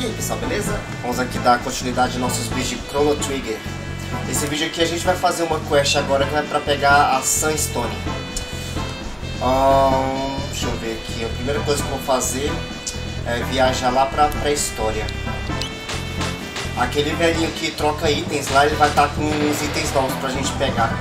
E aí pessoal, beleza? Vamos aqui dar continuidade aos nossos vídeos de Chrono Trigger. Nesse vídeo aqui a gente vai fazer uma quest agora que é pra pegar a Sunstone. Deixa eu ver aqui, a primeira coisa que eu vou fazer é viajar lá pra pré-história. Aquele velhinho que troca itens lá, ele vai estar com uns itens novos pra gente pegar.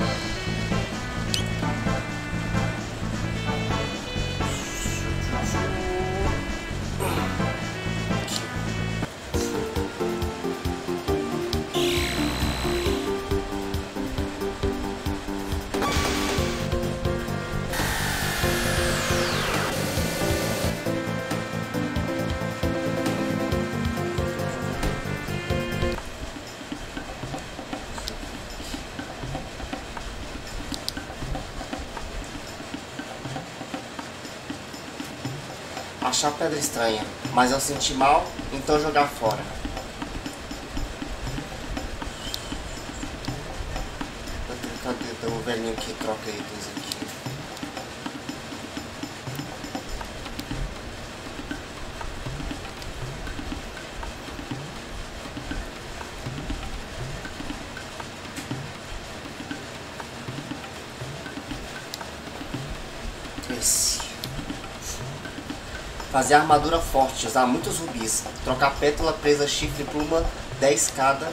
Achar pedra estranha, mas eu senti mal, então jogar fora. Cadê o velhinho que troca itens aqui? Fazer armadura forte, usar muitos rubis, trocar pétala, presa, chifre, pluma, 10 cada.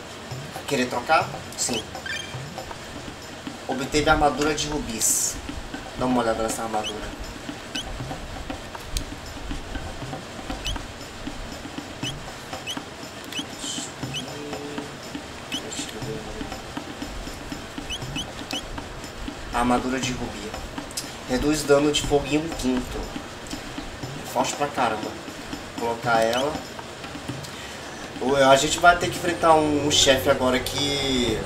Querer trocar? Sim. Obteve armadura de rubis. Dá uma olhada nessa armadura. Armadura de rubi. Reduz dano de fogo em 1/5. Forte pra caramba. Vou colocar ela. A gente vai ter que enfrentar um chefe agora que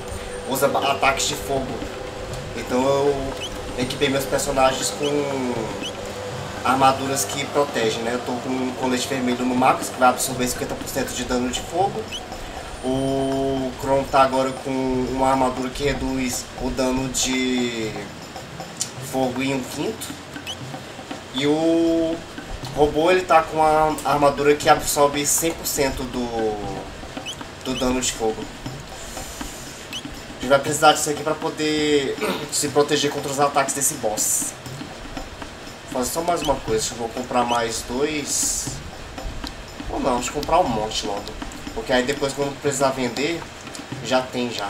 usa ataques de fogo. Então eu equipei meus personagens com armaduras que protegem, né? Eu tô com um colete vermelho no Marcos, que vai absorver 50% de dano de fogo. O Crono tá agora com uma armadura que reduz o dano de fogo em 1/5. E o robô, ele tá com a armadura que absorve 100% do dano de fogo. A gente vai precisar disso aqui pra poder se proteger contra os ataques desse boss. Vou fazer só mais uma coisa, eu vou comprar mais 2. Ou não, deixa eu comprar um monte logo. Porque aí depois, quando precisar vender, já tem já.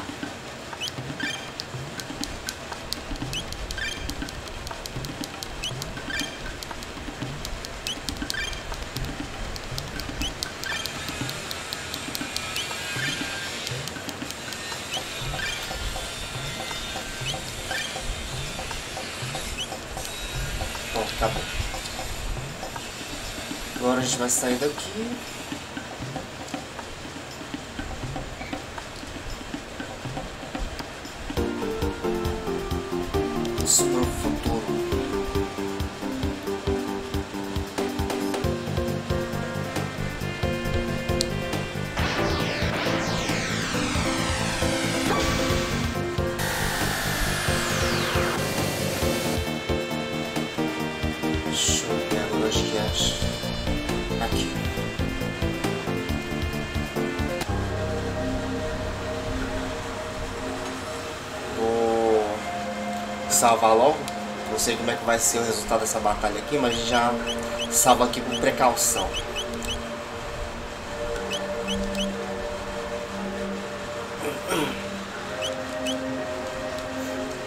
Agora a gente vai sair daqui. Isso pro futuro. Deixa eu ver agora onde que acha. Aqui. Vou salvar logo. Não sei como é que vai ser o resultado dessa batalha aqui, mas já salvo aqui por precaução.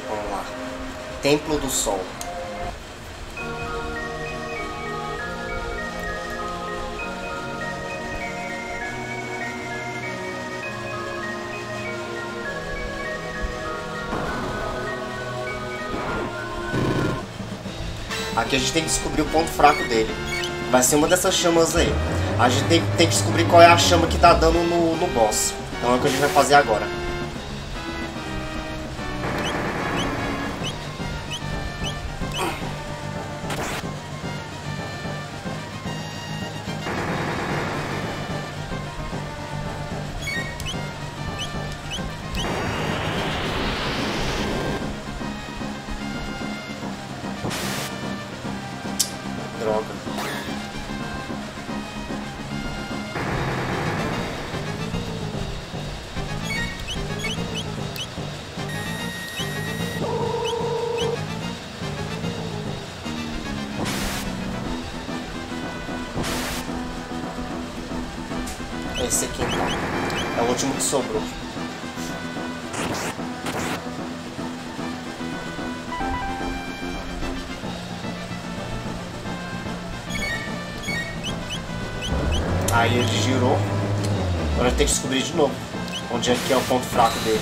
Vamos lá. Templo do Sol. Aqui a gente tem que descobrir o ponto fraco dele. Vai ser uma dessas chamas aí. A gente tem que descobrir qual é a chama que tá dando no boss. Então é o que a gente vai fazer agora. Esse aqui. É o último que sobrou. Aí ele girou. Agora eu tenho que descobrir de novo onde é que é o ponto fraco dele.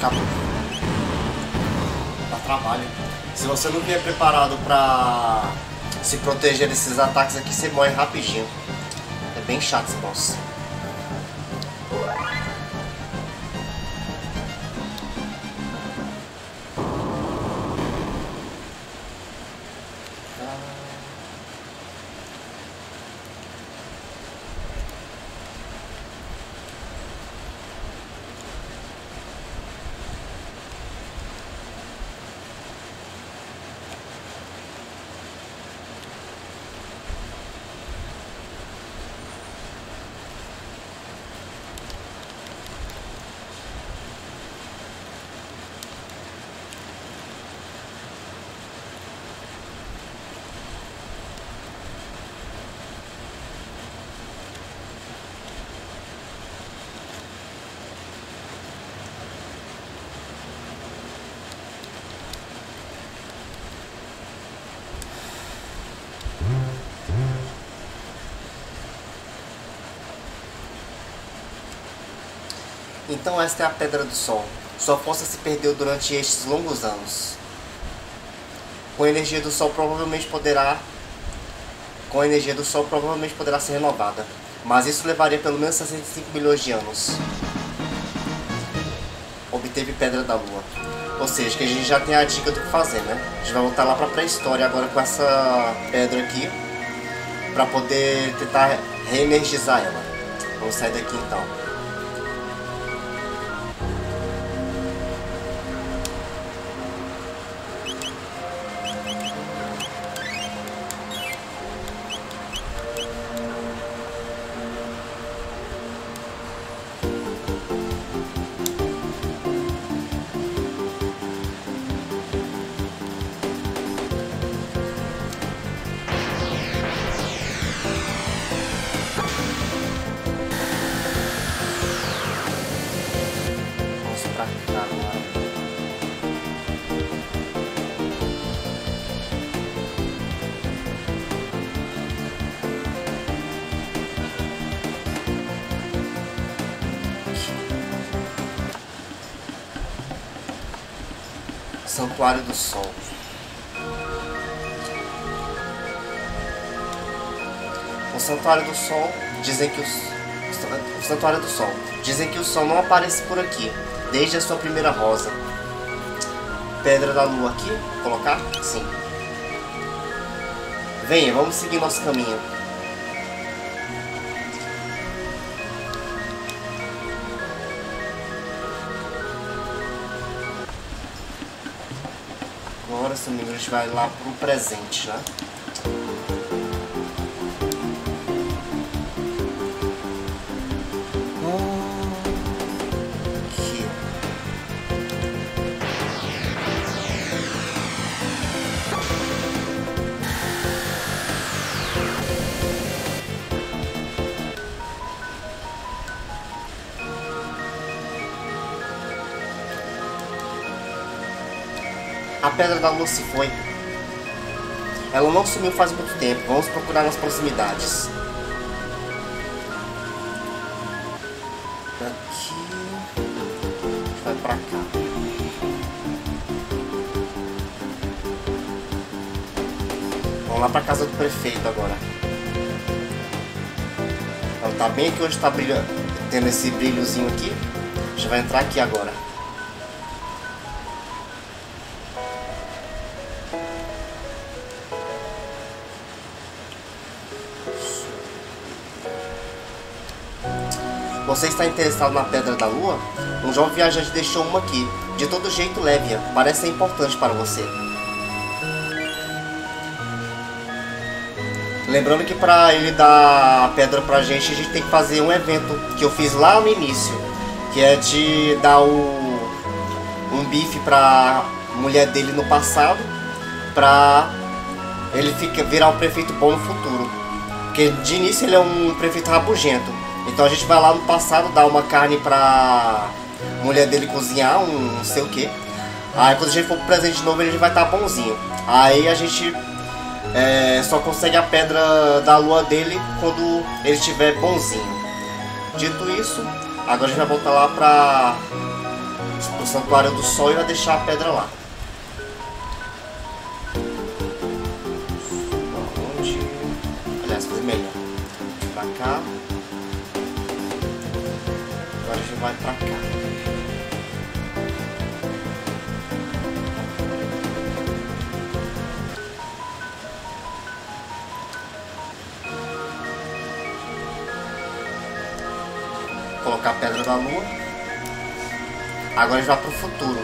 Acabou. Dá trabalho. Se você não vier preparado pra se proteger desses ataques aqui, você morre rapidinho. É bem chato esse boss. Então esta é a Pedra do Sol. Sua força se perdeu durante estes longos anos. Com a energia do Sol provavelmente poderá ser renovada. Mas isso levaria pelo menos 65 milhões de anos. Obteve Pedra da Lua. Ou seja, que a gente já tem a dica do que fazer, né? A gente vai voltar lá para a pré-história agora com essa pedra aqui. Para poder tentar reenergizar ela. Vamos sair daqui então. Santuário do Sol. O Santuário do Sol dizem que o sol não aparece por aqui desde a sua primeira rosa. Pedra da Lua aqui, colocar? Sim. Venha, vamos seguir nosso caminho. Agora, se não me engano, a gente vai lá pro presente, né? Aqui. A Pedra da Lua se foi. Ela não sumiu faz muito tempo. Vamos procurar nas proximidades. Aqui. Vai pra cá. Vamos lá pra casa do prefeito agora. Ela tá bem aqui onde tá brilhando. Tendo esse brilhozinho aqui. A gente vai entrar aqui agora. Você está interessado na Pedra da Lua? Um jovem viajante deixou uma aqui. De todo jeito, leve-a. Parece ser importante para você. Lembrando que para ele dar a pedra pra gente, a gente tem que fazer um evento que eu fiz lá no início. Que é de dar um bife pra mulher dele no passado. Pra ele virar um prefeito bom no futuro. Porque de início ele é um prefeito rabugento. Então a gente vai lá no passado, dar uma carne pra mulher dele cozinhar, um não sei o que. Aí quando a gente for pro presente de novo, ele vai estar bonzinho. Aí a gente só consegue a Pedra da Lua dele quando ele estiver bonzinho. Dito isso, agora a gente vai voltar lá pra o Santuário do Sol e vai deixar a pedra lá. Onde? Aliás, fazer melhor. Pra cá. Agora a gente vai pra cá. Colocar a pedra da lua. Agora já para o futuro.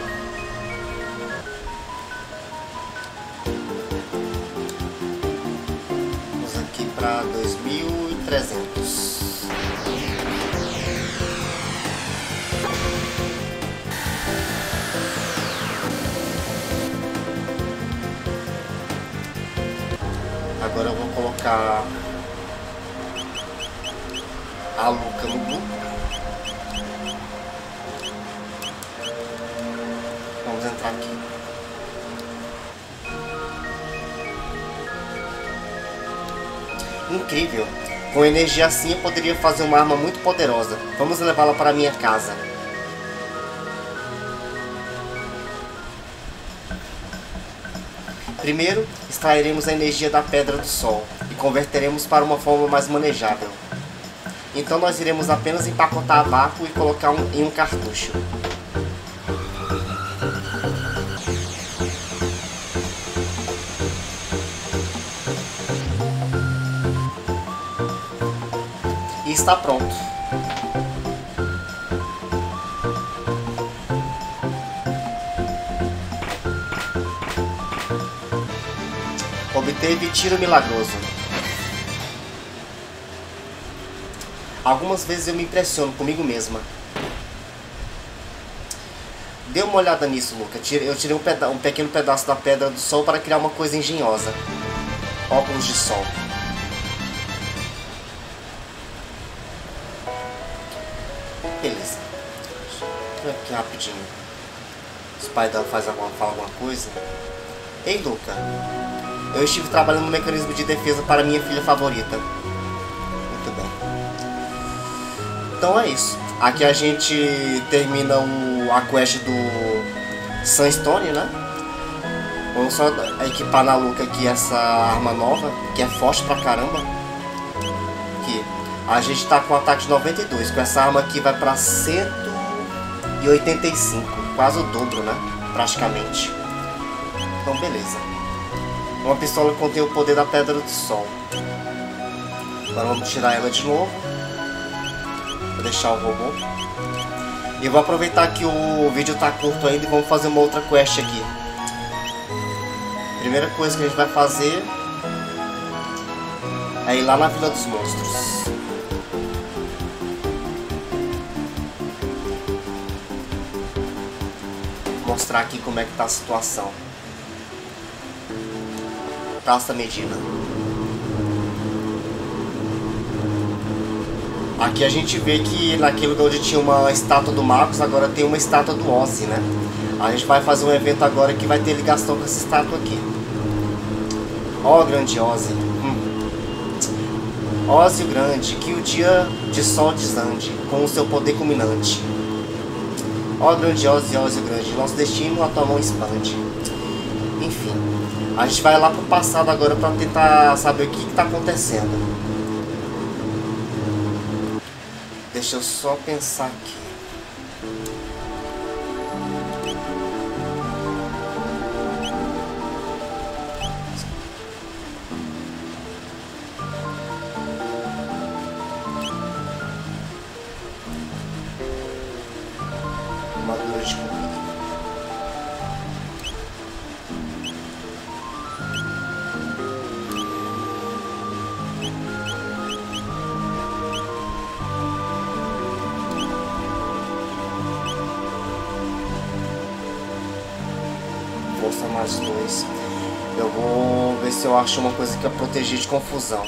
Vamos aqui para 2300. Agora eu vou colocar a Luca no grupo. Vamos entrar aqui. Incrível! Com energia assim eu poderia fazer uma arma muito poderosa. Vamos levá-la para minha casa. Primeiro, extrairemos a energia da Pedra do Sol e converteremos para uma forma mais manejável. Então nós iremos apenas empacotar a vácuo e colocar em um cartucho. Está pronto. Obteve tiro milagroso. Algumas vezes eu me impressiono comigo mesma. Dê uma olhada nisso, Luca. Eu tirei um pequeno pedaço da Pedra do Sol para criar uma coisa engenhosa. Óculos de sol. Beleza. Vou aqui rapidinho. Os pais dela falam alguma coisa. Ei, Luca. Eu estive trabalhando no mecanismo de defesa para minha filha favorita. Muito bem. Então é isso. Aqui a gente termina a quest do Sunstone, né? Vamos só equipar na Luca aqui essa arma nova, que é forte pra caramba. Aqui. A gente tá com um ataque de 92, com essa arma aqui vai pra 185, quase o dobro, né? Praticamente. Então, beleza. Uma pistola que contém o poder da Pedra do Sol. Agora vamos tirar ela de novo. Vou deixar o robô. E vou aproveitar que o vídeo tá curto ainda e vamos fazer uma outra quest aqui. Primeira coisa que a gente vai fazer é ir lá na Vila dos Monstros. Mostrar aqui como é que tá a situação. Praça Medina. Aqui a gente vê que naquele lugar onde tinha uma estátua do Marcos, agora tem uma estátua do Ozzie, né? A gente vai fazer um evento agora que vai ter ligação com essa estátua aqui. Ó, grande Ozzie. Ozzie o grande, que o dia de sol desande, com o seu poder culminante. Ó grande Ozzie, Ozzie grande, nosso destino a tua mão expande. Enfim, a gente vai lá pro passado agora pra tentar saber o que que tá acontecendo. Deixa eu só pensar aqui. Mais 2. Eu vou ver se eu acho uma coisa que é proteger de confusão.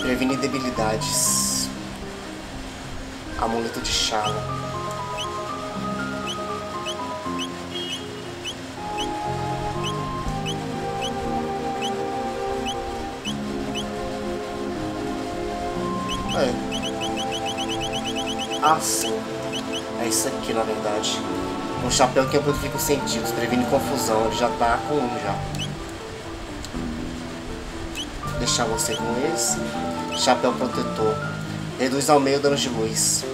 Prevenir debilidades. Amuleto de chala. É. Assim. É isso aqui, na verdade. Um chapéu que amplifica os sentidos, previne confusão. Ele já tá com um já. Vou deixar você com esse. Chapéu protetor. Reduz ao meio danos de luz.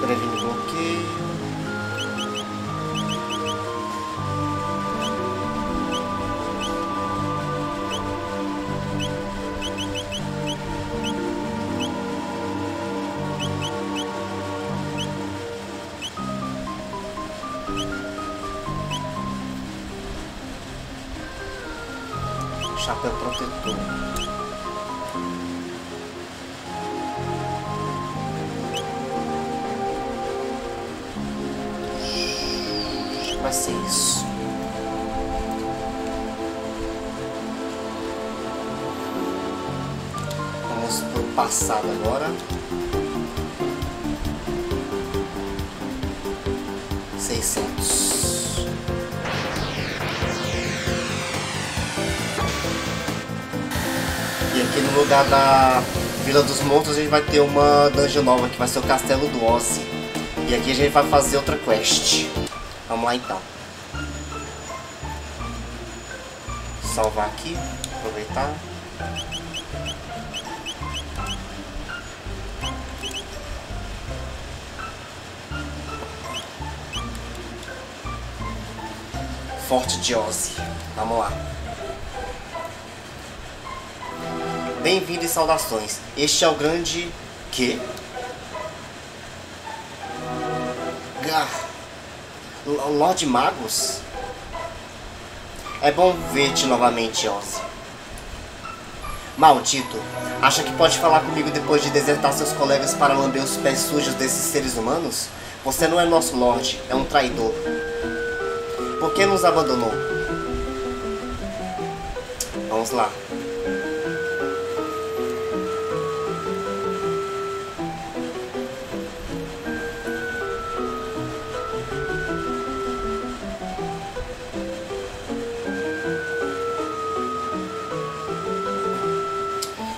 Previne bloqueio. Chapéu protetor. Vai ser isso. Vamos pro passado agora. $600. E aqui no lugar da Vila dos Monstros a gente vai ter uma dungeon nova, que vai ser o Castelo do Ozzie. E aqui a gente vai fazer outra quest. Vamos lá então. Salvar aqui, aproveitar. Forte de Ozzie. Vamos lá. Bem-vindo e saudações. Este é o grande... Que? Lorde Magos? É bom ver-te novamente, Ozzie. Maldito! Acha que pode falar comigo depois de desertar seus colegas para lamber os pés sujos desses seres humanos? Você não é nosso Lorde, é um traidor. Por que nos abandonou? Vamos lá.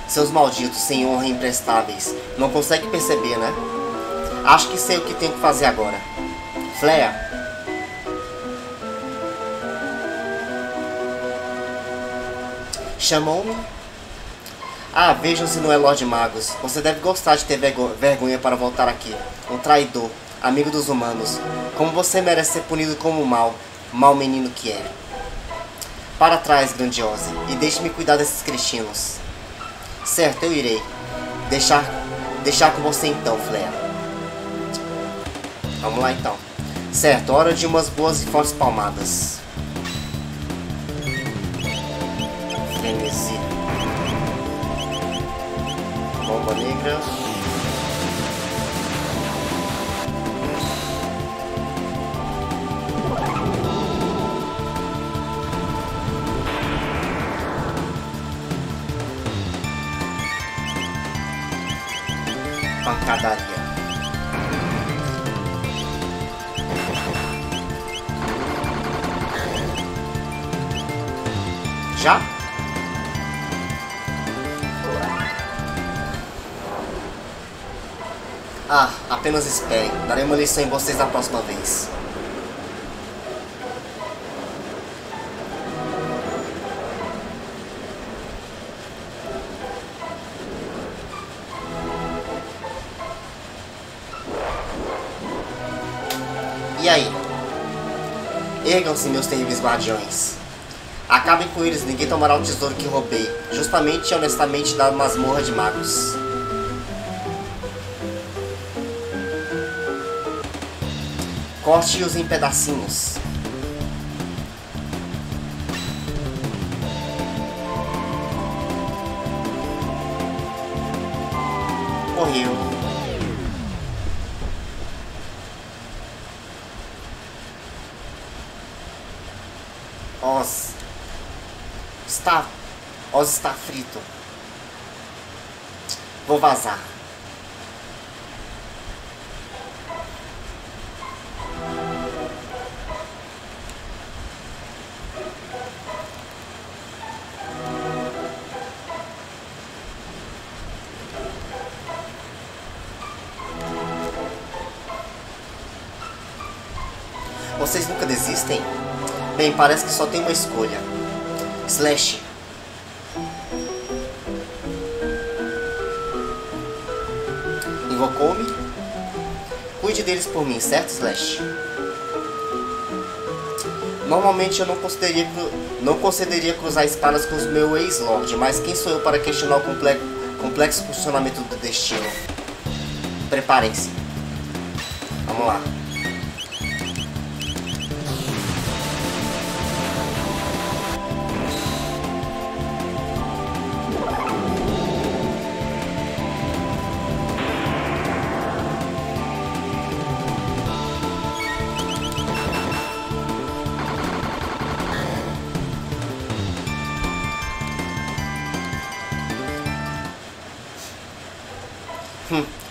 Seus malditos, sem honra, imprestáveis. Não consegue perceber, né? Acho que sei o que tenho que fazer agora. Flea. Chamou-me? Ah, vejam se não é Lorde Magos. Você deve gostar de ter vergonha para voltar aqui. Um traidor, amigo dos humanos. Como você merece ser punido como mal menino que é. Para trás, grandiosa, e deixe-me cuidar desses cretinos. Certo, eu irei. Deixar com você então, Flea. Vamos lá então. Certo, hora de umas boas e fortes palmadas. Frenesi. Bomba negra. Pancadaria. Já? Ah, apenas esperem. Darei uma lição em vocês da próxima vez. E aí? Ergam-se, meus terríveis guardiões. Acabem com eles, ninguém tomará o tesouro que roubei. Justamente e honestamente da masmorra de magos. Corte-os em pedacinhos. Morreu. Ozzie está frito. Vou vazar. Vocês nunca desistem? Bem, parece que só tem uma escolha. Slash. Invocou-me? Cuide deles por mim, certo, Slash? Normalmente eu não concederia cruzar espadas com o meu ex-lord, mas quem sou eu para questionar o complexo funcionamento do destino? Preparem-se. Vamos lá.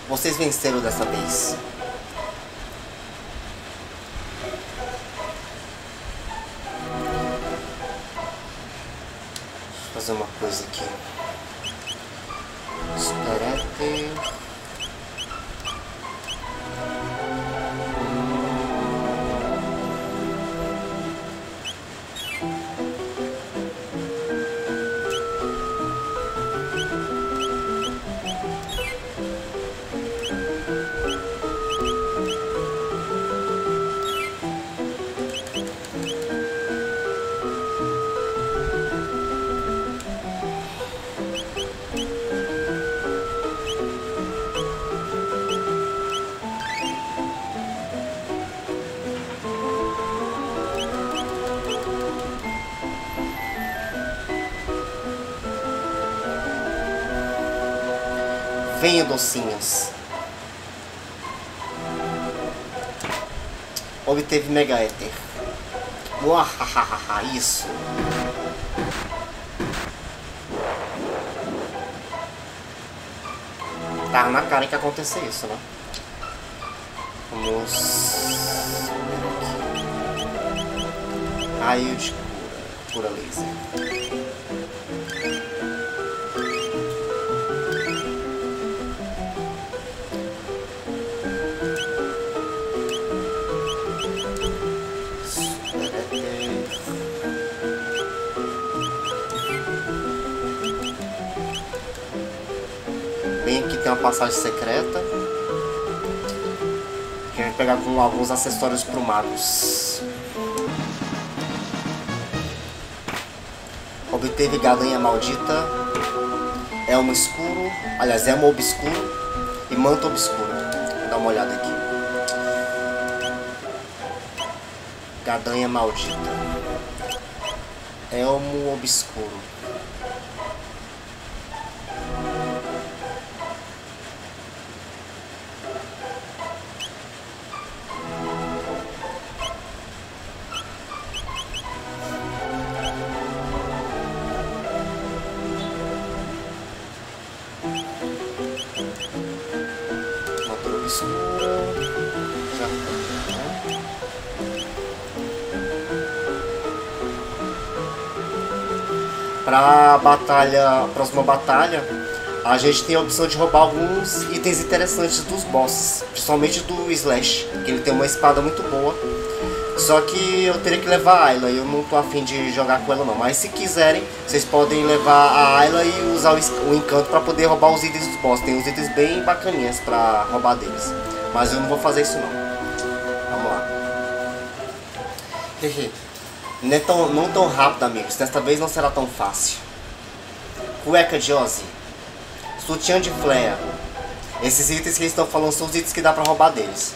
Vocês venceram dessa vez. Deixa eu fazer uma coisa aqui. Esperate. Venha, docinhos. Obteve Mega Éter. Uahahaha, isso. Tá na cara que aconteceu isso, né? Vamos... raio de cura laser. Tem uma passagem secreta que a gente pega alguns acessórios pro Magos. Obteve galinha maldita, elmo escuro, aliás, elmo obscuro e manto obscuro. Vou dar uma olhada aqui. Gadanha maldita, elmo obscuro. Para a próxima batalha, a gente tem a opção de roubar alguns itens interessantes dos bosses, principalmente do Slash, que ele tem uma espada muito boa. Só que eu teria que levar a Ayla, e eu não tô afim de jogar com ela não. Mas se quiserem, vocês podem levar a Ayla e usar o encanto para poder roubar os itens dos bosses. Tem uns itens bem bacaninhas para roubar deles, mas eu não vou fazer isso não. Vamos lá. Hehe. Não tão rápido, amigos. Desta vez não será tão fácil. Cueca de Ozzie. Sutiã de Flea. Esses itens que eles estão falando são os itens que dá pra roubar deles.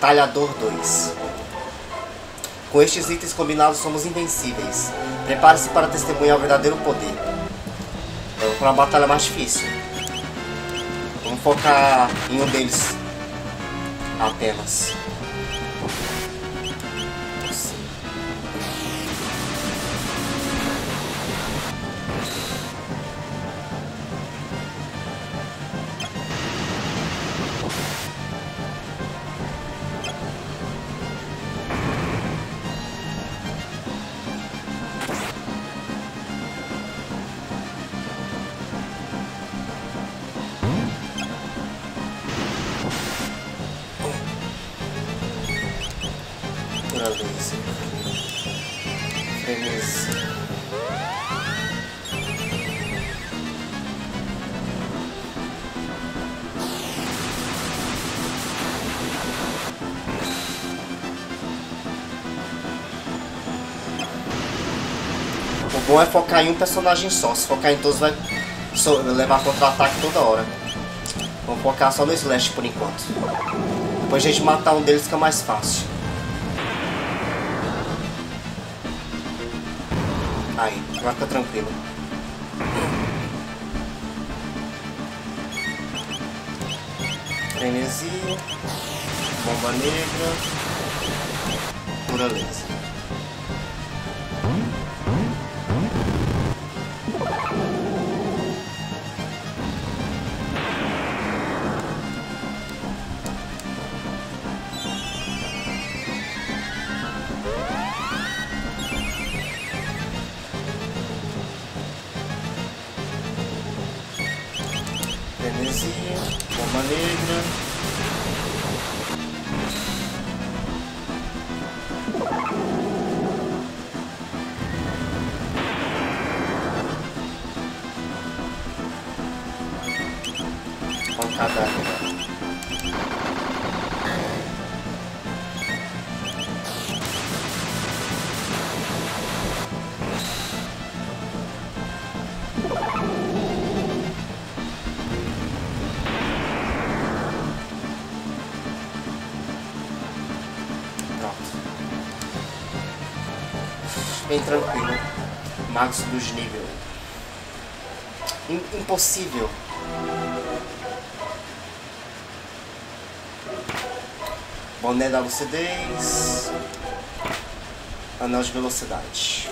Talhador 2. Com estes itens combinados somos invencíveis. Prepare-se para testemunhar o verdadeiro poder. Vamos pra uma batalha mais difícil. Vamos focar em um deles apenas. bom é focar em um personagem só. Se focar em todos vai levar contra-ataque toda hora. Vamos focar só no Slash por enquanto. Depois a gente matar um deles fica mais fácil. Aí, agora fica tranquilo. Frenesia. Bomba negra. Pura laser. Bomba negra. Pancada. Bem tranquilo. Magos dos níveis. Impossível. Boné da lucidez. Anel de velocidade.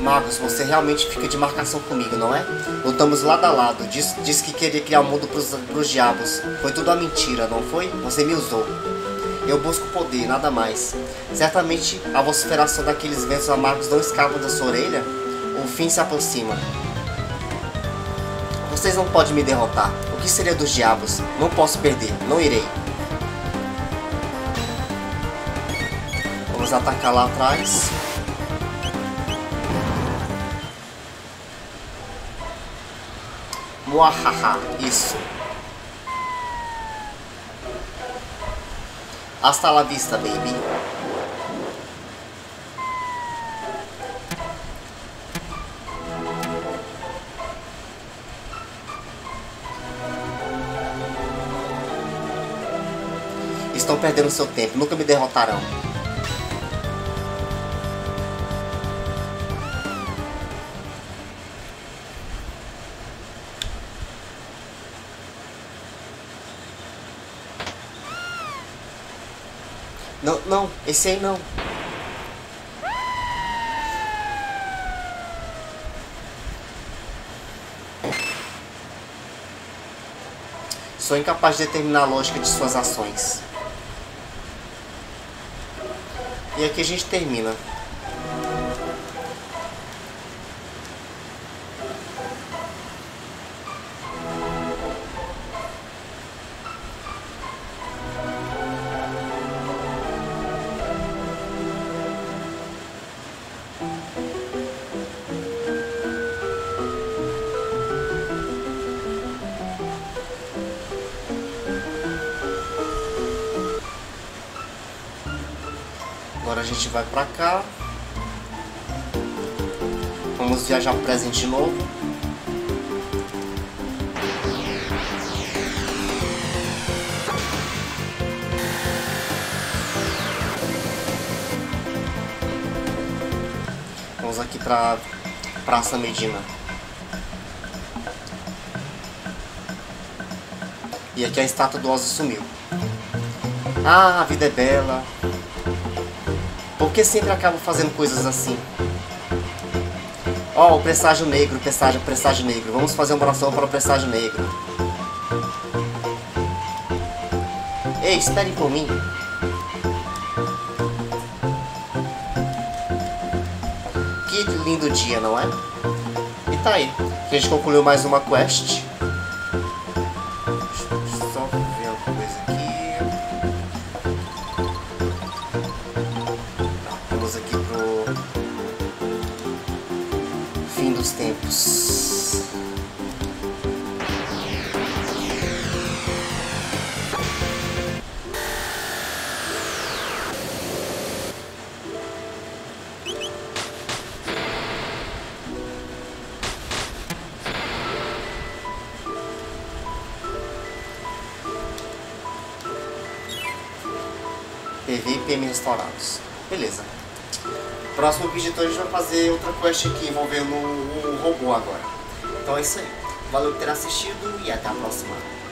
Marcos, você realmente fica de marcação comigo, não é? Lutamos lado a lado. Diz que queria criar o mundo pros diabos. Foi tudo uma mentira, não foi? Você me usou. Eu busco poder, nada mais. Certamente a vociferação daqueles ventos amargos não escapa da sua orelha? O fim se aproxima. Vocês não podem me derrotar. O que seria dos diabos? Não posso perder, não irei. Vamos atacar lá atrás. Muahaha, isso. Hasta la vista, baby. Estão perdendo seu tempo, nunca me derrotarão. Não, não, esse aí não. Sou incapaz de determinar a lógica de suas ações. E aqui a gente termina. Agora a gente vai pra cá. Vamos viajar pro presente de novo. Vamos aqui pra Praça Medina. E aqui a estátua do Ozzie sumiu. Ah, a vida é bela. Por que sempre acabo fazendo coisas assim? Ó, o presságio negro, presságio negro. Vamos fazer uma oração para o presságio negro. Ei, esperem por mim. Que lindo dia, não é? E tá aí. A gente concluiu mais uma quest. Só ver uma coisa aqui. Aqui pro fim dos tempos. PV e PM restaurados. Beleza. Próximo objetivo, a gente vai fazer outra quest aqui envolvendo um robô agora. Então é isso aí. Valeu por ter assistido e até a próxima.